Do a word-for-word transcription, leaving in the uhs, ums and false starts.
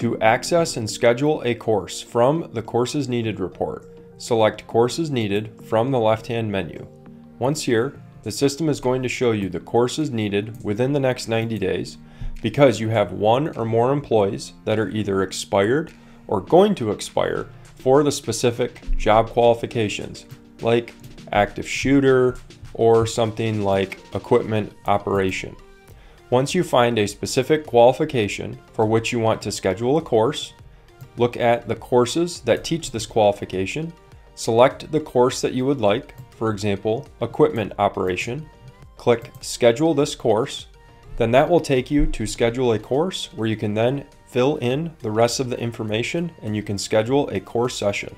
to access and schedule a course from the Courses Needed report, select Courses Needed from the left-hand menu. Once here, the system is going to show you the courses needed within the next ninety days because you have one or more employees that are either expired or going to expire for the specific job qualifications, like active shooter or something like equipment operation. Once you find a specific qualification for which you want to schedule a course, look at the courses that teach this qualification, select the course that you would like, for example, equipment operation, click schedule this course, then that will take you to schedule a course where you can then fill in the rest of the information and you can schedule a course session.